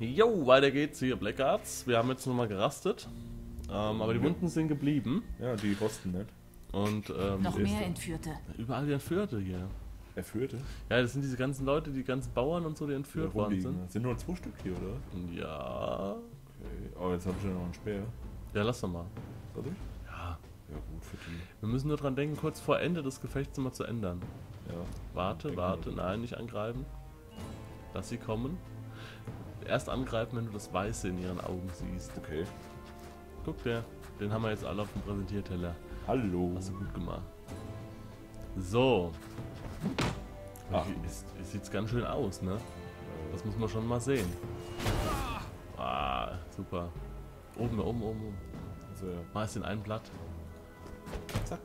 Jo, weiter geht's hier, Blackguards. Wir haben jetzt nochmal gerastet. Aber die Wunden sind geblieben. Ja, die rosten nicht. Und noch mehr Entführte. Überall die Entführte hier. Entführte? Ja, das sind diese ganzen Leute, die ganzen Bauern und so, die entführt worden sind. Das sind nur 2 Stück hier, oder? Ja. Okay. Aber jetzt habe ich ja noch einen Speer. Ja, lass doch mal. Soll ich? Ja. Ja, gut für die. Wir müssen nur dran denken, kurz vor Ende des Gefechts mal zu ändern. Ja. Warte, warte. Nein, nicht angreifen. Lass sie kommen. Erst angreifen, wenn du das Weiße in ihren Augen siehst. Okay. Guck der. Den haben wir jetzt alle auf dem Präsentierteller. Hallo. Hast du gut gemacht. So. Ach. Sieht's ganz schön aus, ne? Das muss man schon mal sehen. Ah, super. Oben. Also, ja. Mach es in ein Blatt. Zack.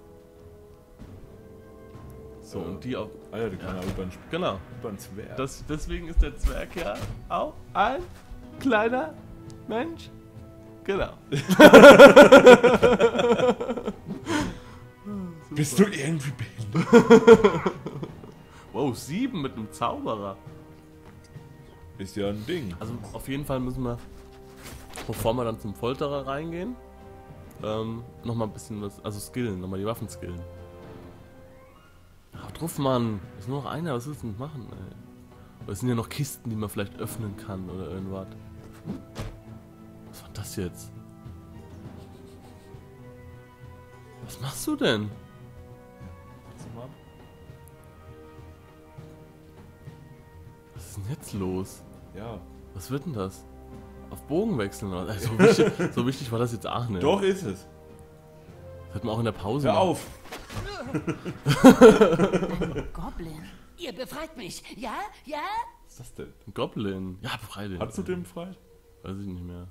So, und die auch. Ah ja, die kann ja über den Zwerg. Genau. Über den Zwerg. Deswegen ist der Zwerg ja auch ein kleiner Mensch. Genau. Bist du irgendwie behindert? Wow, 7 mit einem Zauberer. Ist ja ein Ding. Also auf jeden Fall müssen wir, bevor wir dann zum Folterer reingehen, nochmal ein bisschen was, also skillen, nochmal die Waffen skillen. Ach, drauf, Mann. Ist nur noch einer, was willst du denn machen, ey? Es sind ja noch Kisten, die man vielleicht öffnen kann oder irgendwas. Was war das jetzt? Was machst du denn? Was ist denn jetzt los? Ja. Was wird denn das? Auf Bogen wechseln? Also, so wichtig war das jetzt auch nicht. Doch ist es. Das hätten wir auch in der Pause. Hör auf! Goblin, ihr befreit mich, ja? Ja? Was ist das denn? Ein Goblin. Ja, befrei den. Hast du den befreit? Weiß ich nicht mehr.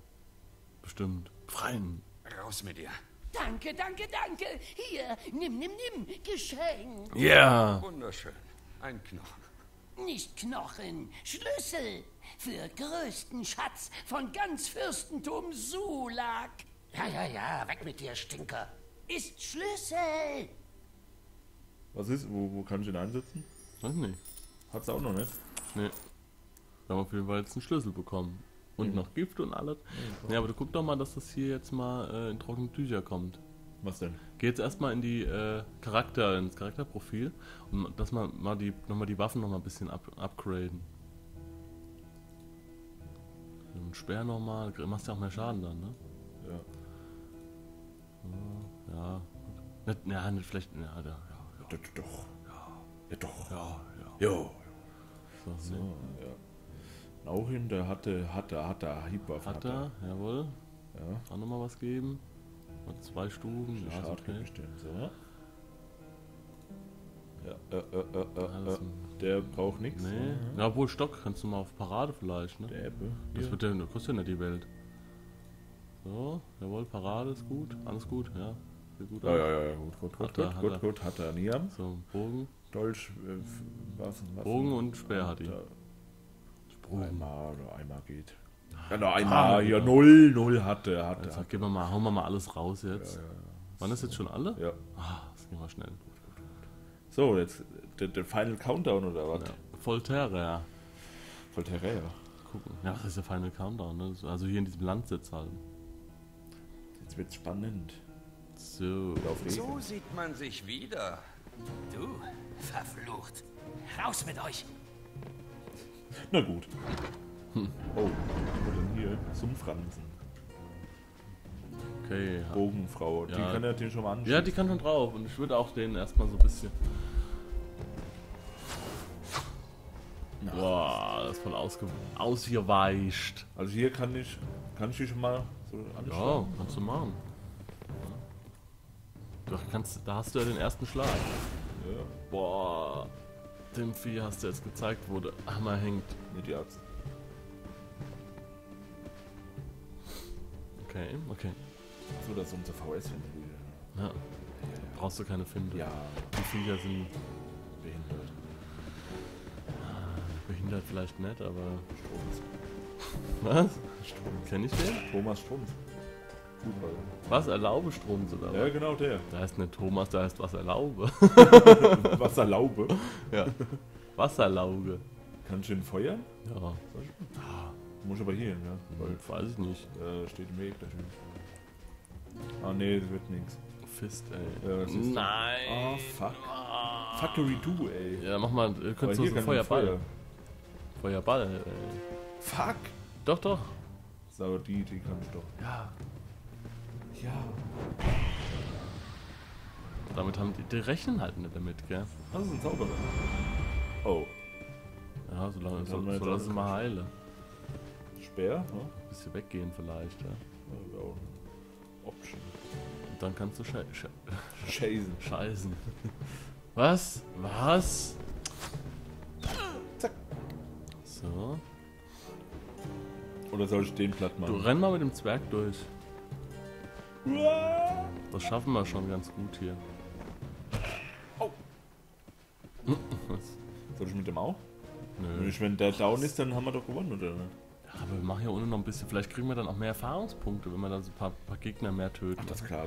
Bestimmt. Befreien. Raus mit dir. Danke, danke, danke. Hier, nimm. Geschenk. Ja. Yeah. Wunderschön. Ein Knochen. Nicht Knochen, Schlüssel. Für größten Schatz von ganz Fürstentum Sulak. Ja, weg mit dir, Stinker. Ist Schlüssel. Was ist? Wo kann ich den einsetzen? Weiß nicht. Hat's auch noch nicht? Nee. Wir haben auf jeden Fall jetzt einen Schlüssel bekommen. Und noch Gift und alles. Ja, aber du guck doch mal, dass das hier jetzt mal in trockene Tücher kommt. Was denn? Geh jetzt erstmal in die ins Charakterprofil und dass man mal die Waffen noch mal ein bisschen upgraden. Und Speer nochmal, machst ja auch mehr Schaden dann, ne? Ja. Ja. Nicht vielleicht. Ja, da. Ja, doch. Ja, doch. Ja. Jo. So, ja. Auch hin, der hatte Hiebwaffen. Hatte, jawohl. Ja. Auch nochmal was geben. Mal 2 Stufen. Ja, okay. So. Der braucht nichts. Nee. Ja, obwohl Stock kannst du mal auf Parade vielleicht, ne? Der Ebbe. Das wird der kostet ja nicht die Welt. So, jawohl, Parade ist gut. Alles gut, ja. Gut gut, hat er Niam. So, Bogen. Dolch, was? Bogen und Speer hat ihn. Einmal geht. Genau, einmal. Ja, 0 hatte. Also, hauen wir mal alles raus jetzt. Ja. Waren das jetzt schon alle? Ja. Das ging mal schnell. So, jetzt der Final Countdown oder was? Ja. Volterra. Gucken. Ja, das ist der Final Countdown, ne? Also hier in diesem Land sitzt halt. Jetzt wird's spannend. So sieht man sich wieder. Du, verflucht. Raus mit euch! Na gut. Oh, was denn hier? Zum Franzen. Okay. Bogenfrau. Ja. Die kann ja den schon mal anschauen. Ja, die kann schon drauf. Und ich würde auch den erstmal so ein bisschen. Boah, das ist voll ausgeweicht. Also hier kann ich die schon mal so anschauen. Ja, kannst du machen. Ja. Da hast du ja den ersten Schlag. Ja. Boah. Dem Vieh hast du jetzt gezeigt, wo der Hammer hängt. Mit die Axt. Okay. So, das ist unser VS-Finde. Ja. Brauchst du keine Finde. Ja. Die Viecher sind behindert. Behindert vielleicht nicht, aber... Strunz. Was? Strunz. Kenn ich den? Thomas Strunz. Was erlaube Strunz oder was? Ja, genau der. Da heißt nicht Thomas, da heißt was erlaube. Wasserlaube? Ja. Wasserlauge. Kannst du ihn feuern? Ja. Muss aber hier, ja. Weil, weiß ich nicht, steht im Weg da schon. Ah ne, das wird nix. Fist, ey. Ja, nein! Oh, fuck. Oh. Factory 2, ey. Ja, mach mal, könntest du so Feuerball. Feuerball, ey. Fuck! Doch, doch. Sauer, die kann ich doch. Ja. Ja. Damit haben die rechnen halt nicht damit, gell? Das ist ein Zauberer. Oh. Ja, solange so lass es mal heile. Speer, ne? Ein bisschen weggehen vielleicht, ja. Ja, auch eine Option. Und dann kannst du scheißen. Was? Was? Zack. So. Oder soll ich den platt machen? Du renn mal mit dem Zwerg durch. Das schaffen wir schon ganz gut hier. Oh. Soll ich mit dem auch? Nö. Wenn der down ist, dann haben wir doch gewonnen, oder? Ja, aber wir machen ja ohne noch ein bisschen. Vielleicht kriegen wir dann auch mehr Erfahrungspunkte, wenn wir dann so ein paar Gegner mehr töten. Ach, das ist klar.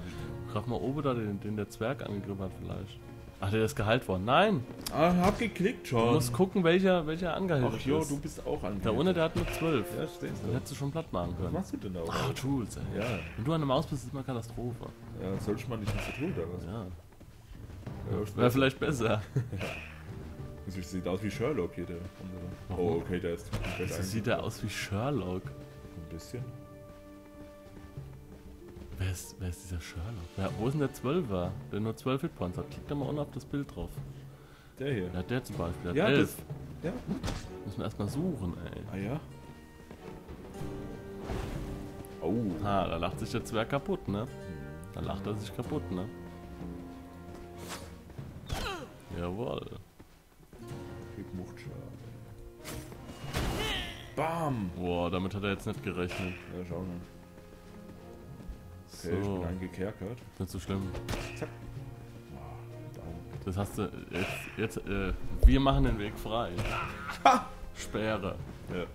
Frag mal oben da, den der Zwerg angegriffen hat vielleicht. Ach, der ist geheilt worden. Nein! Ah, hab geklickt schon. Du musst gucken, welcher angeheilt ist. Ach jo, du bist auch angeheilt. Da unten, der hat nur 12. Ja, stehst du. Den hättest du schon platt machen können. Was machst du denn da? Ah, Tools, ey. Ja. Wenn du an der Maus bist, ist mal Katastrophe. Ja, soll ich mal nicht was zu tun, oder was? Ja. Wäre vielleicht besser. Ja. Das sieht aus wie Sherlock hier, der andere. Oh, okay, der ist... Wieso sieht er aus wie Sherlock? Ein bisschen. Wer ist dieser Sherlock? Ja, wo ist denn der 12er? Der nur 12 Hitpoints hat. Klick da mal unten auf das Bild drauf. Der hier? Ja, der zum Beispiel. Der hat 11. Ja. Müssen wir erstmal suchen, ey. Ah ja? Oh. Ah, da lacht sich der Zwerg kaputt, ne? Da lacht er sich kaputt, ne? Jawohl. Bam! Boah, damit hat er jetzt nicht gerechnet. Ja, schau mal. Okay, so. Ich bin eingekerkert. Nicht so schlimm. Zack. Das hast du. Jetzt, wir machen den Weg frei. Ha! Sperre. Ja.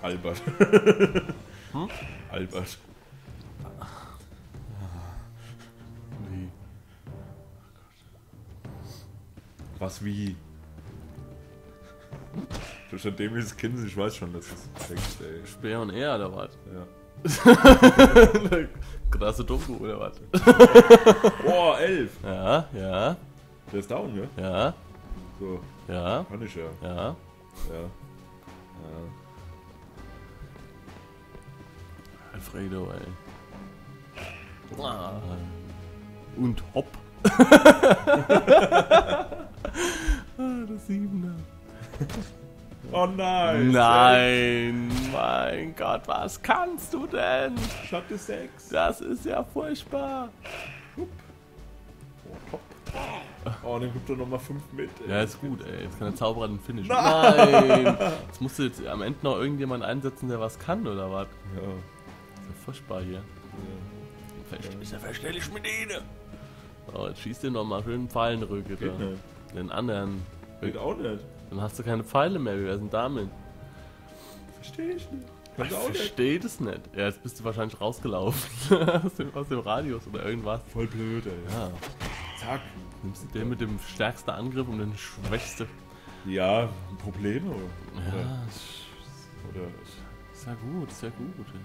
Albert. Hm? Albert. Wie? Was wie? Du hast ein dämliches Kind, ich weiß schon, dass es Text, ey. Speer und er, oder was? Ja. Krasse Doku, oder was? Boah, 11! Ja, ja. Der ist down, gell? Ja. So. Ja. Kann ich ja. Ja. Ja. Ja. Alfredo, ey. Ah. Und hopp. Das 7er. Oh nein! Nein! Ey. Mein Gott, was kannst du denn? Schatte 6. Das ist ja furchtbar. Hup. Oh, top. Oh, dann gibt er nochmal 5 mit. Ey. Ja, ist gut, ey. Jetzt kann der Zauberer den Finish. Nein! Jetzt musst du jetzt am Ende noch irgendjemanden einsetzen, der was kann, oder was? Ja. Ist ja furchtbar hier. Ja. Verstell ich mit ihnen. Oh, jetzt schießt den nochmal schön Pfeilenrücke. Geht da. Nicht. Den anderen. Geht auch nicht. Dann hast du keine Pfeile mehr, wie wär's denn damit? Verstehe ich nicht. Ich verstehe das nicht. Ja, jetzt bist du wahrscheinlich rausgelaufen. aus dem Radius oder irgendwas. Voll blöd, ey. Ja. Zack. Nimmst du den mit dem stärksten Angriff und den schwächsten. Ja, Probleme. Oder? Ja, oder? Ist ja gut, ist ja gut. Ja.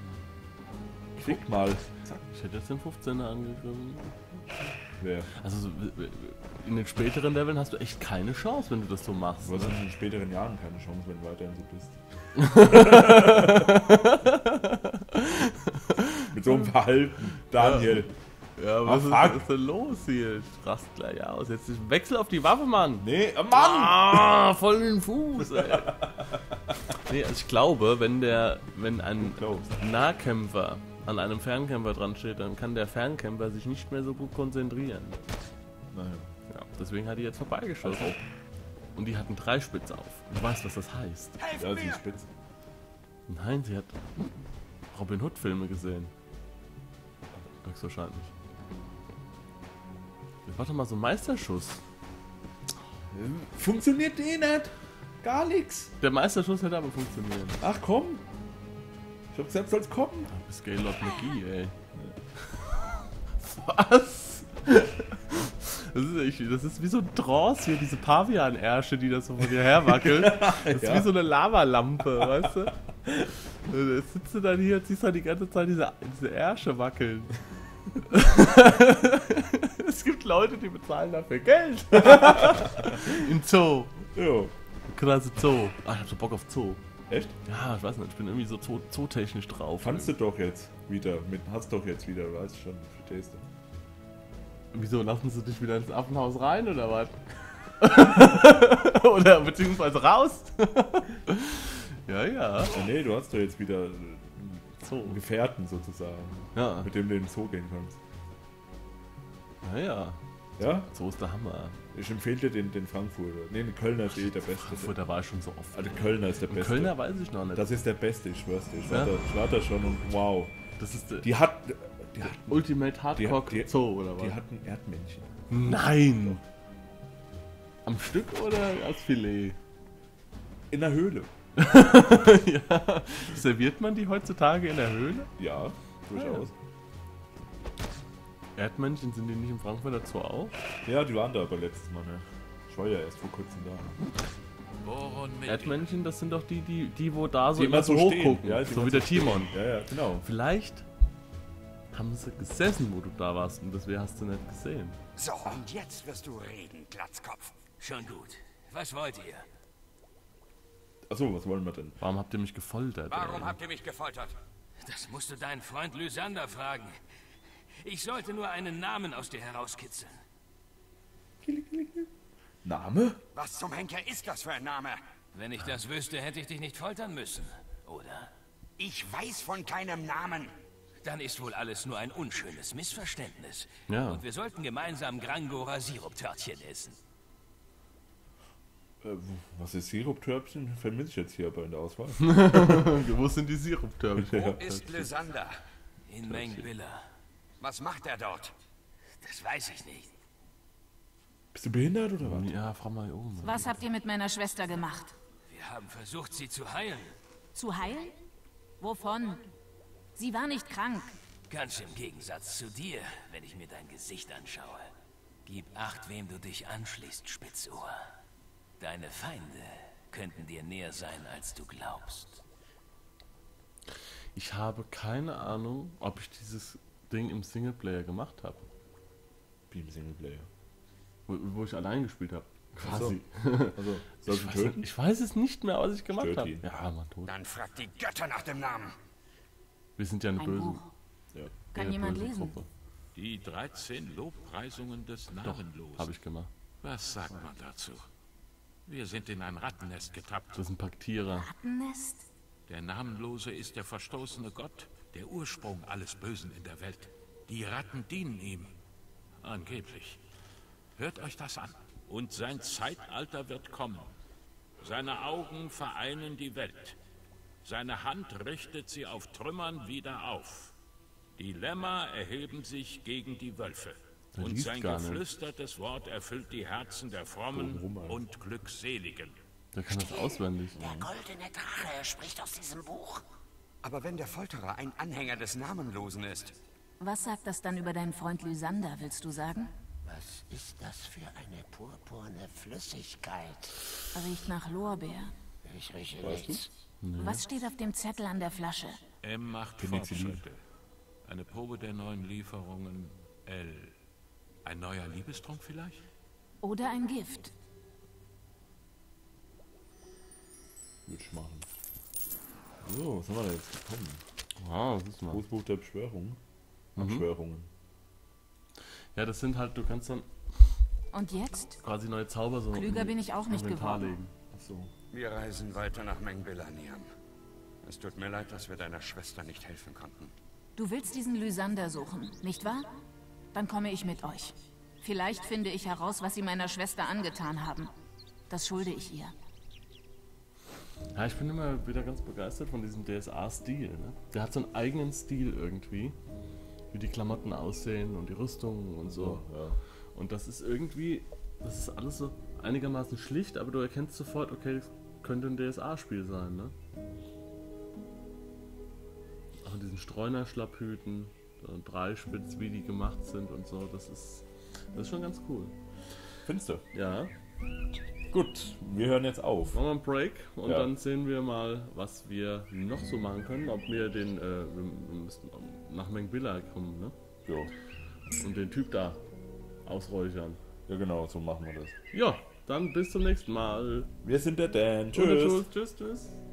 Klick mal. Zack. Ich hätte jetzt den 15er angegriffen. Wer? Also in den späteren Leveln hast du echt keine Chance, wenn du das so machst. Du hast in den späteren Jahren keine Chance, wenn du weiterhin so bist. Mit so einem Verhalten, Daniel. Ja, was ist denn los hier? Ich rast gleich aus. Jetzt wechsel auf die Waffe, Mann. Nee, Mann! Ah, voll den Fuß, ey. Nee, also ich glaube, wenn ein Nahkämpfer an einem Fernkämpfer dran steht, dann kann der Fernkämpfer sich nicht mehr so gut konzentrieren. Nein. Ja, deswegen hat die jetzt vorbeigeschossen. Also. Und die hatten 3 Spitze auf. Du weißt, was das heißt. Ja, sie ist spitz. Nein, sie hat Robin Hood-Filme gesehen. Höchstwahrscheinlich. Jetzt warte mal, so ein Meisterschuss. Funktioniert eh nicht. Gar nichts. Der Meisterschuss hätte aber funktioniert. Ach komm. Ich hab selbst als kommen. Du bist Gaylord McGee, ey. Was? Das ist wie so ein Trance hier, diese Pavian-Ärsche, die da so von dir herwackelt. Das ist wie so eine Lavalampe, weißt du? Jetzt sitzt du dann hier und siehst dann die ganze Zeit diese Ärsche wackeln. Es gibt Leute, die bezahlen dafür Geld. Im Zoo. Ja. Krasse Zoo. Ah, ich hab so Bock auf Zoo. Echt? Ja, ich weiß nicht, ich bin irgendwie so zootechnisch drauf. Kannst du doch jetzt wieder, hast doch jetzt wieder, weißt schon, verstehst du. Wieso, lassen sie dich wieder ins Affenhaus rein oder was? Oder beziehungsweise raus? Ja, ja. Nee, du hast doch jetzt wieder einen Gefährten sozusagen, ja, mit dem du in den Zoo gehen kannst. Ja, ja. Ja? So ist der Hammer. Ich empfehle dir den Frankfurter. Nee, den Kölner ist eh der beste. Frankfurter war ich schon so oft. Also Kölner ist der beste. Kölner weiß ich noch nicht. Das ist der beste, ich schwör's dir. Ich war da schon und wow. Das ist der... Die hat Ultimate Hardcore Zoo oder was? Die hat ein Erdmännchen. Nein! Am Stück oder als Filet? In der Höhle. Ja. Serviert man die heutzutage in der Höhle? Ja, durchaus. Ja. Erdmännchen, sind die nicht im Frankfurter Zoo auch? Ja, die waren da aber letztes Mal, ne? Ich war ja erst vor kurzem da. Erdmännchen, das sind doch die wo da so die immer so hochgucken. Ja, so wie der Timon. Ja, ja, genau. Vielleicht haben sie gesessen, wo du da warst, und deswegen hast du nicht gesehen. So, und jetzt wirst du reden, Glatzkopf. Schon gut. Was wollt ihr? Achso, was wollen wir denn? Warum habt ihr mich gefoltert? Warum habt ihr mich gefoltert? Das musst du deinen Freund Lysander fragen. Ich sollte nur einen Namen aus dir herauskitzeln. Name? Was zum Henker ist das für ein Name? Wenn ich das wüsste, hätte ich dich nicht foltern müssen, oder? Ich weiß von keinem Namen. Dann ist wohl alles nur ein unschönes Missverständnis. Ja. Und wir sollten gemeinsam Grangora Siruptörtchen essen. Was ist Siruptörtchen? Vermisse ich jetzt hier aber in der Auswahl. Wo sind die Siruptörtchen? Wo ist Lysander? In Mengvilla. Was macht er dort? Das weiß ich nicht. Bist du behindert oder was? Ja, frag mal oben. Was habt ihr mit meiner Schwester gemacht? Wir haben versucht, sie zu heilen. Zu heilen? Wovon? Sie war nicht krank. Ganz im Gegensatz zu dir, wenn ich mir dein Gesicht anschaue. Gib acht, wem du dich anschließt, Spitzohr. Deine Feinde könnten dir näher sein, als du glaubst. Ich habe keine Ahnung, ob ich dieses Ding im Singleplayer gemacht habe. Wie im Singleplayer? Wo ich allein gespielt habe. Quasi. Also, ich weiß es nicht mehr, was ich gemacht habe. Ja, man tot. Dann fragt die Götter nach dem Namen. Wir sind ja eine böse. Ja. Kann jemand böse lesen? Gruppe. Die 13 Lobpreisungen des Namenlosen. Habe ich gemacht. Was sagt man dazu? Wir sind in ein Rattennest getappt. Das ist ein Paktierer. Rattennest? Der Namenlose ist der verstoßene Gott, der Ursprung alles Bösen in der Welt. Die Ratten dienen ihm. Angeblich. Hört euch das an. Und sein Zeitalter wird kommen. Seine Augen vereinen die Welt. Seine Hand richtet sie auf Trümmern wieder auf. Die Lämmer erheben sich gegen die Wölfe. Und sein geflüstertes Wort erfüllt die Herzen der Frommen und Glückseligen. Der kann das auswendig. Der goldene Drache spricht aus diesem Buch. Aber wenn der Folterer ein Anhänger des Namenlosen ist... Was sagt das dann über deinen Freund Lysander, willst du sagen? Was ist das für eine purpurne Flüssigkeit? Riecht nach Lorbeer. Ich rieche nichts. Nee. Was steht auf dem Zettel an der Flasche? M macht Fortschritte. Eine Probe der neuen Lieferungen. L. Ein neuer Liebestrunk vielleicht? Oder ein Gift. Würde ich machen. So, was haben wir da jetzt bekommen? Wow, das ist mal. Großbuch der Beschwörung. Beschwörungen. Ja, das sind halt, du kannst dann... Und jetzt? Quasi neue Zauber so... Klüger bin ich auch nicht geworden. Ach so. Wir reisen weiter nach Mengvillaniam. Es tut mir leid, dass wir deiner Schwester nicht helfen konnten. Du willst diesen Lysander suchen, nicht wahr? Dann komme ich mit euch. Vielleicht finde ich heraus, was sie meiner Schwester angetan haben. Das schulde ich ihr. Ja, ich bin immer wieder ganz begeistert von diesem DSA-Stil. Ne? Der hat so einen eigenen Stil irgendwie. Wie die Klamotten aussehen und die Rüstungen und so. Ja. Und das ist irgendwie... Das ist alles so einigermaßen schlicht, aber du erkennst sofort, okay, das könnte ein DSA-Spiel sein, ne? Auch in diesen Streunerschlapphüten, Dreispitz, wie die gemacht sind und so, das ist schon ganz cool. Findest du? Ja. Gut, wir hören jetzt auf. Machen wir einen Break und ja, dann sehen wir mal, was wir noch so machen können. Ob wir den, wir müssen nach Mengvilla kommen, ne? Jo. Und den Typ da ausräuchern. Ja genau, so machen wir das. Ja, dann bis zum nächsten Mal. Wir sind der Dan. Tschüss. Tschüss, tschüss.